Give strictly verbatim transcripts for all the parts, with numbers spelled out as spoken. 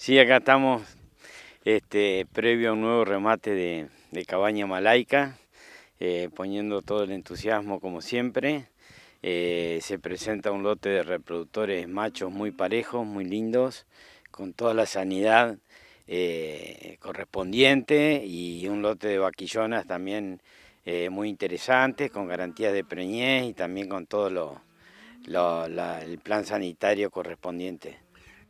Sí, acá estamos este, previo a un nuevo remate de, de Cabaña Malaika, eh, poniendo todo el entusiasmo como siempre. Eh, se presenta un lote de reproductores machos muy parejos, muy lindos, con toda la sanidad eh, correspondiente, y un lote de vaquillonas también eh, muy interesantes, con garantías de preñez y también con todo lo, lo, la, el plan sanitario correspondiente.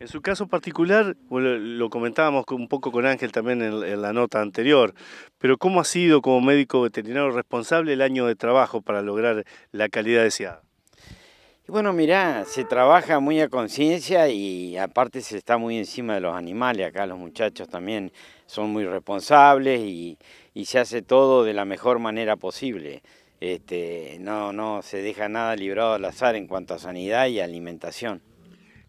En su caso particular, lo comentábamos un poco con Ángel también en la nota anterior, pero ¿cómo ha sido como médico veterinario responsable el año de trabajo para lograr la calidad deseada? Y bueno, mirá, se trabaja muy a conciencia y aparte se está muy encima de los animales. Acá los muchachos también son muy responsables y, y se hace todo de la mejor manera posible. Este, no, no se deja nada librado al azar en cuanto a sanidad y alimentación.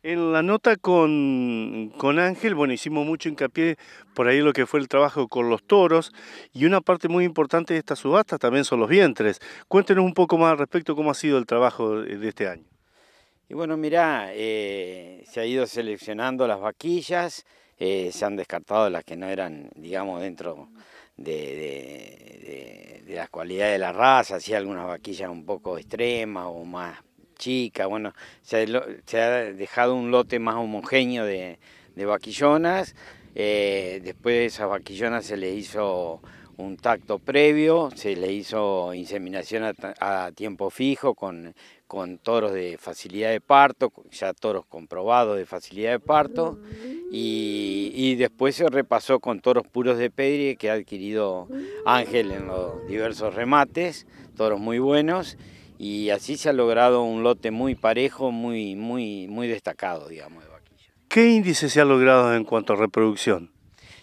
En la nota con, con Ángel, bueno, hicimos mucho hincapié por ahí lo que fue el trabajo con los toros, y una parte muy importante de estas subastas también son los vientres. Cuéntenos un poco más al respecto, cómo ha sido el trabajo de este año. Y bueno, mirá, eh, se ha ido seleccionando las vaquillas, eh, se han descartado las que no eran, digamos, dentro de, de, de, de las cualidades de la raza, así algunas vaquillas un poco extremas o más chica, bueno, se ha, se ha dejado un lote más homogéneo de, de vaquillonas. Eh, después de esas vaquillonas se les hizo un tacto previo, se les hizo inseminación a, a tiempo fijo con, con toros de facilidad de parto, ya toros comprobados de facilidad de parto, y, y después se repasó con toros puros de pedigrí que ha adquirido Ángel en los diversos remates, toros muy buenos. Y así se ha logrado un lote muy parejo, muy, muy, muy destacado, digamos, de vaquilla. ¿Qué índice se ha logrado en cuanto a reproducción?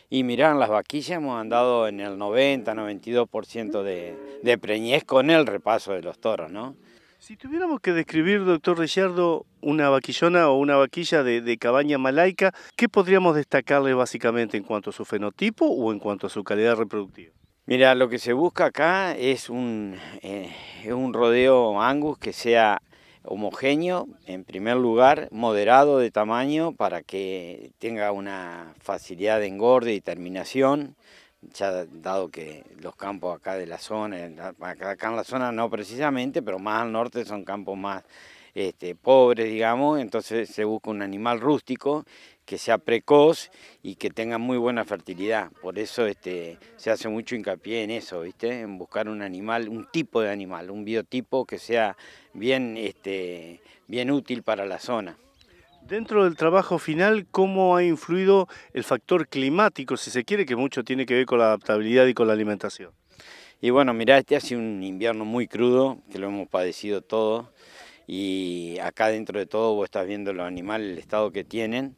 Y mirá, en las vaquillas hemos andado en el noventa, noventa y dos por ciento de, de preñez con el repaso de los toros, ¿no? Si tuviéramos que describir, doctor Reggiardo, una vaquillona o una vaquilla de, de Cabaña Malaika, ¿qué podríamos destacarle básicamente en cuanto a su fenotipo o en cuanto a su calidad reproductiva? Mira, lo que se busca acá es un, eh, un rodeo Angus que sea homogéneo, en primer lugar, moderado de tamaño para que tenga una facilidad de engorde y terminación, ya dado que los campos acá de la zona, acá en la zona no precisamente, pero más al norte son campos más este, pobres, digamos, entonces se busca un animal rústico que sea precoz y que tenga muy buena fertilidad. Por eso este, se hace mucho hincapié en eso, ¿viste? En buscar un animal, un tipo de animal, un biotipo que sea bien, este, bien útil para la zona. Dentro del trabajo final, ¿cómo ha influido el factor climático, si se quiere, que mucho tiene que ver con la adaptabilidad y con la alimentación? Y bueno, mirá, este ha sido un invierno muy crudo, que lo hemos padecido todos, y acá dentro de todo vos estás viendo los animales, el estado que tienen,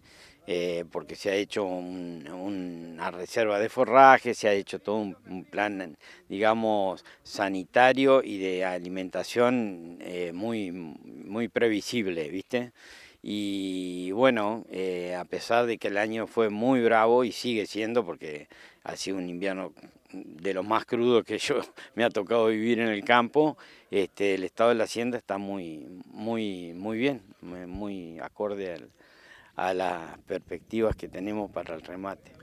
Eh, porque se ha hecho un, una reserva de forraje, se ha hecho todo un, un plan, digamos, sanitario y de alimentación eh, muy, muy previsible, ¿viste? Y bueno, eh, a pesar de que el año fue muy bravo y sigue siendo, porque ha sido un invierno de los más crudos que yo me ha tocado vivir en el campo, este, el estado de la hacienda está muy, muy, muy bien, muy acorde al... a las perspectivas que tenemos para el remate.